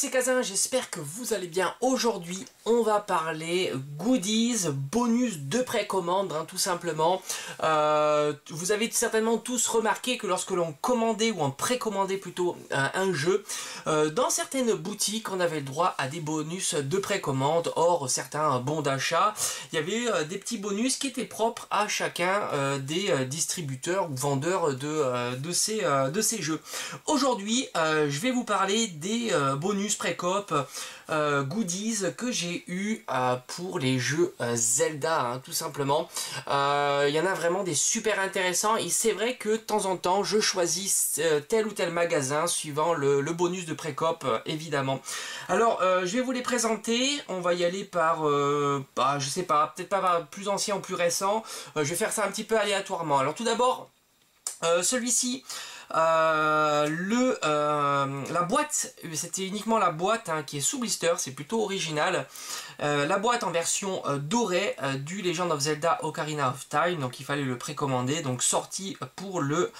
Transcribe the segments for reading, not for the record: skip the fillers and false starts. c'est Kazin, j'espère que vous allez bien. Aujourd'hui, on va parler goodies, bonus de précommande, hein, tout simplement. Vous avez certainement tous remarqué que lorsque l'on commandait, ou en précommandait plutôt, un jeu, dans certaines boutiques, on avait le droit à des bonus de précommande, hors certains bons d'achat. Il y avait des petits bonus qui étaient propres à chacun des distributeurs ou vendeurs de ces jeux. Aujourd'hui, je vais vous parler des bonus pré-coop goodies que j'ai eu pour les jeux Zelda, hein, tout simplement. Il y en a vraiment des super intéressants, et c'est vrai que de temps en temps je choisis tel ou tel magasin suivant le bonus de pré-coop, évidemment. Alors je vais vous les présenter, on va y aller par je sais pas, peut-être pas par plus ancien ou plus récent. Je vais faire ça un petit peu aléatoirement. Alors tout d'abord celui-ci, la boîte, c'était uniquement la boîte, hein, qui est sous blister, c'est plutôt original. La boîte en version dorée du Legend of Zelda Ocarina of Time, donc il fallait le précommander, donc sorti pour le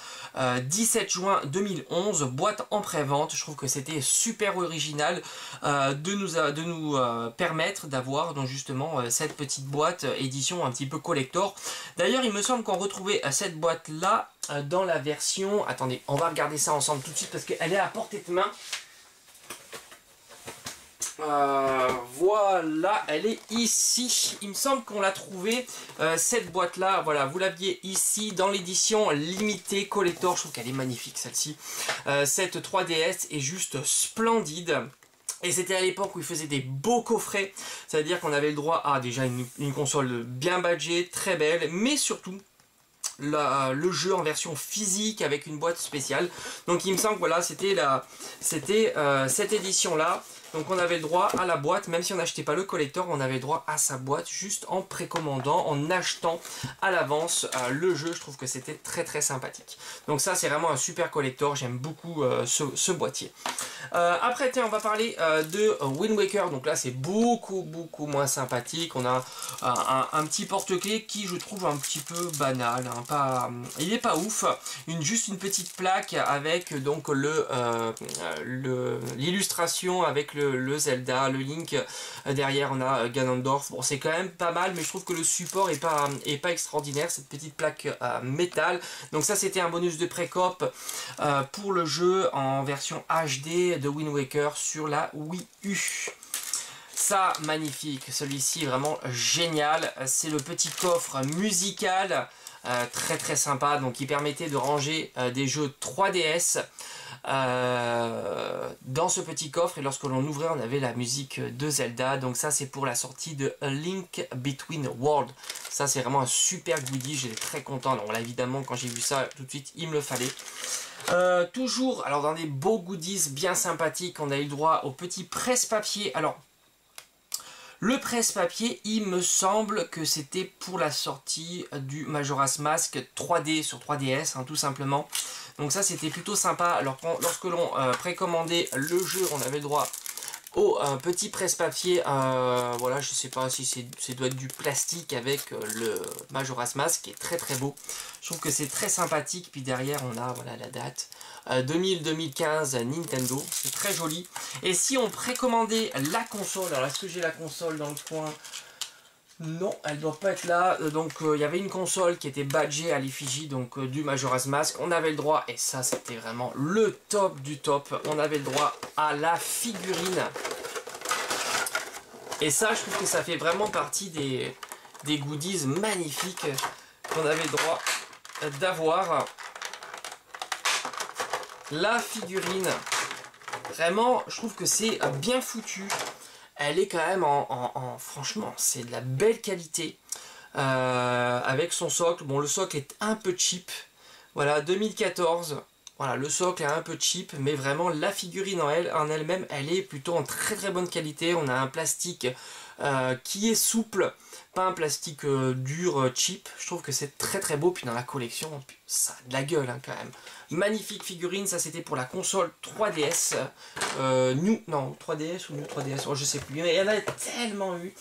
17 juin 2011, boîte en prévente. Je trouve que c'était super original de nous permettre d'avoir donc justement cette petite boîte édition un petit peu collector. D'ailleurs, il me semble qu'on retrouvait cette boîte là dans la version... Attendez, on va regarder ça ensemble tout de suite parce qu'elle est à portée de main. Voilà, elle est ici. Il me semble qu'on l'a trouvée, cette boîte-là. Voilà, vous l'aviez ici dans l'édition limitée collector. Je trouve qu'elle est magnifique, celle-ci. Cette 3DS est juste splendide. Et c'était à l'époque où ils faisaient des beaux coffrets. C'est-à-dire qu'on avait le droit à déjà une console bien badgée, très belle, mais surtout... Le jeu en version physique avec une boîte spéciale. Donc il me semble que voilà, c'était cette édition là. Donc on avait le droit à la boîte, même si on n'achetait pas le collector, on avait le droit à sa boîte juste en précommandant, en achetant à l'avance le jeu. Je trouve que c'était très très sympathique. Donc ça, c'est vraiment un super collector, j'aime beaucoup ce boîtier. Après, on va parler de Wind Waker. Donc là, c'est beaucoup moins sympathique. On a un petit porte-clés qui, je trouve, un petit peu banal, hein, il n'est pas ouf. Juste une petite plaque avec donc l'illustration avec le Zelda, le Link. Derrière, on a Ganondorf. Bon, c'est quand même pas mal, mais je trouve que le support est pas extraordinaire, cette petite plaque métal. Donc ça, c'était un bonus de pré-coop pour le jeu en version HD de Wind Waker sur la Wii U. Ça, magnifique, celui-ci vraiment génial. C'est le petit coffre musical, très très sympa, donc qui permettait de ranger des jeux 3DS dans ce petit coffre, et lorsque l'on ouvrait, on avait la musique de Zelda. Donc ça, c'est pour la sortie de A Link Between Worlds. Ça, c'est vraiment un super goodie, j'étais très content. Alors là, évidemment, quand j'ai vu ça, tout de suite, il me le fallait. Toujours, alors dans des beaux goodies bien sympathiques, on a eu le droit au petit presse-papier. Alors, le presse-papier, il me semble que c'était pour la sortie du Majora's Mask 3D sur 3DS, hein, tout simplement. Donc ça, c'était plutôt sympa. Alors, lorsque l'on précommandait le jeu, on avait droit au petit presse-papier. Voilà, je sais pas si ça doit être du plastique avec le Majora's Mask, qui est très très beau. Je trouve que c'est très sympathique. Puis derrière, on a voilà, la date. 2000-2015 Nintendo, c'est très joli. Et si on précommandait la console, alors est-ce que j'ai la console dans le coin? Non, elle ne doit pas être là. Donc il y avait une console qui était badgée à l'effigie donc du Majora's Mask. On avait le droit, et ça c'était vraiment le top du top, on avait le droit à la figurine. Et ça, je trouve que ça fait vraiment partie des goodies magnifiques qu'on avait le droit d'avoir. La figurine, vraiment, je trouve que c'est bien foutu. Elle est quand même franchement, c'est de la belle qualité. Avec son socle, bon, le socle est un peu cheap. Voilà, 2014. Voilà, le socle est un peu cheap, mais vraiment la figurine en elle-même, elle est plutôt en très très bonne qualité. On a un plastique qui est souple, pas un plastique dur, cheap. Je trouve que c'est très très beau. Puis dans la collection, ça a de la gueule, hein, quand même. Magnifique figurine, ça c'était pour la console 3DS. Non, 3DS ou New 3DS, oh, je sais plus. Il y en a tellement eu.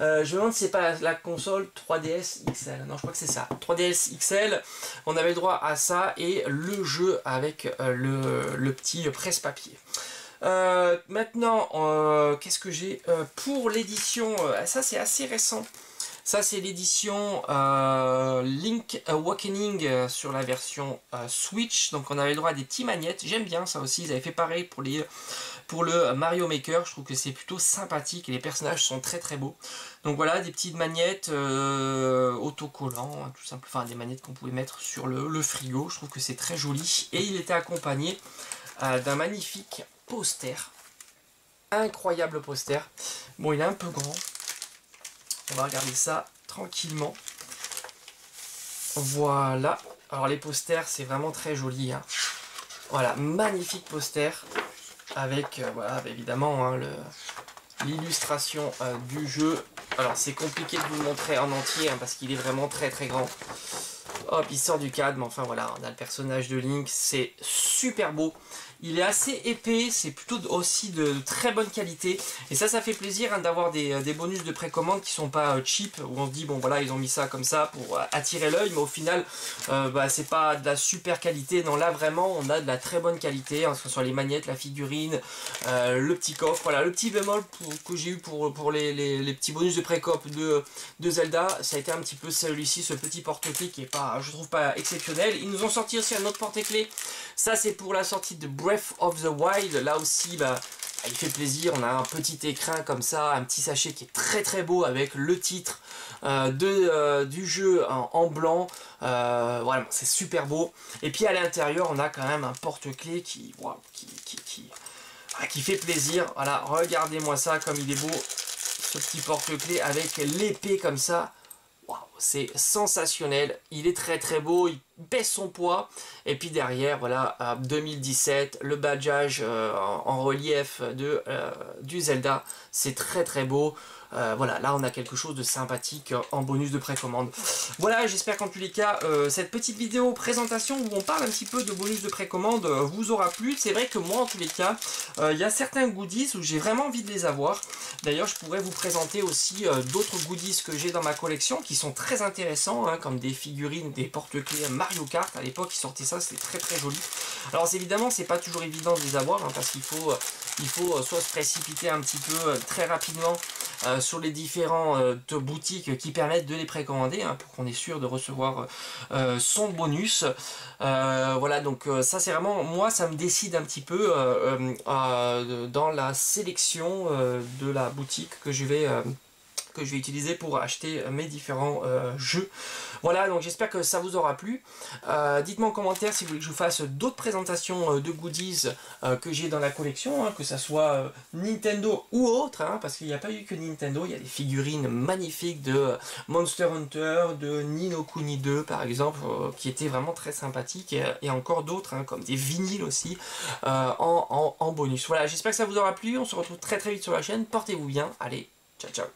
Je me demande si c'est pas la console 3DS XL. Non, je crois que c'est ça. 3DS XL, on avait le droit à ça et le jeu avec le petit presse-papier. Maintenant, qu'est-ce que j'ai pour l'édition, ça c'est assez récent. Ça c'est l'édition Link Awakening sur la version Switch. Donc on avait le droit à des petits magnets. J'aime bien ça aussi. Ils avaient fait pareil pour, le Mario Maker. Je trouve que c'est plutôt sympathique et les personnages sont très très beaux. Donc voilà, des petites magnets autocollants, tout simple. Enfin des magnets qu'on pouvait mettre sur le frigo. Je trouve que c'est très joli. Et il était accompagné d'un magnifique poster. Incroyable poster. Bon, il est un peu grand. On va regarder ça tranquillement. Voilà. Alors les posters, c'est vraiment très joli, hein. Voilà, magnifique poster. Avec, voilà, évidemment, hein, l'illustration du jeu. Alors c'est compliqué de vous le montrer en entier, hein, parce qu'il est vraiment très très grand. Hop, il sort du cadre, mais enfin voilà, on a le personnage de Link. C'est super beau. Il est assez épais, c'est plutôt aussi de très bonne qualité. Et ça, ça fait plaisir, hein, d'avoir des bonus de précommande qui sont pas cheap. Où on se dit, bon voilà, ils ont mis ça comme ça pour attirer l'œil. Mais au final, c'est pas de la super qualité. Non, là vraiment, on a de la très bonne qualité. Hein, que ce soit les magnettes, la figurine, le petit coffre. Voilà, le petit bémol que j'ai eu pour les petits bonus de précommande de Zelda. Ça a été un petit peu celui-ci, ce petit porte-clés qui est pas, je trouve pas exceptionnel. Ils nous ont sorti aussi un autre porte-clés. Ça, c'est pour la sortie de Breath of the Wild, là aussi il fait plaisir, on a un petit écrin comme ça, un petit sachet qui est très très beau avec le titre du jeu en blanc, voilà, c'est super beau. Et puis à l'intérieur on a quand même un porte-clés qui fait plaisir. Voilà, regardez-moi ça comme il est beau, ce petit porte-clés avec l'épée comme ça. Wow, c'est sensationnel, il est très très beau, il baisse son poids. Et puis derrière, voilà, 2017, le badgeage en relief du Zelda, c'est très très beau. Voilà, là on a quelque chose de sympathique en bonus de précommande. Voilà, j'espère qu'en tous les cas, cette petite vidéo présentation où on parle un petit peu de bonus de précommande vous aura plu. C'est vrai que moi, en tous les cas, il y a certains goodies où j'ai vraiment envie de les avoir. D'ailleurs, je pourrais vous présenter aussi d'autres goodies que j'ai dans ma collection qui sont très intéressants, hein, comme des figurines, des porte-clés Mario Kart. À l'époque, ils sortaient ça, c'était très très joli. Alors évidemment, c'est pas toujours évident de les avoir, hein, parce qu'il faut, soit se précipiter un petit peu très rapidement sur les différentes boutiques qui permettent de les précommander, hein, pour qu'on est sûr de recevoir son bonus. Voilà, donc ça c'est vraiment, moi ça me décide un petit peu dans la sélection de la boutique que je vais utiliser pour acheter mes différents jeux. Voilà, donc j'espère que ça vous aura plu. Dites-moi en commentaire si vous voulez que je vous fasse d'autres présentations de goodies que j'ai dans la collection, hein, que ça soit Nintendo ou autre, hein, parce qu'il n'y a pas eu que Nintendo, il y a des figurines magnifiques de Monster Hunter, de Ni No Kuni 2 par exemple, qui étaient vraiment très sympathiques, et encore d'autres, hein, comme des vinyles aussi, en bonus. Voilà, j'espère que ça vous aura plu, on se retrouve très très vite sur la chaîne, portez-vous bien, allez, ciao ciao.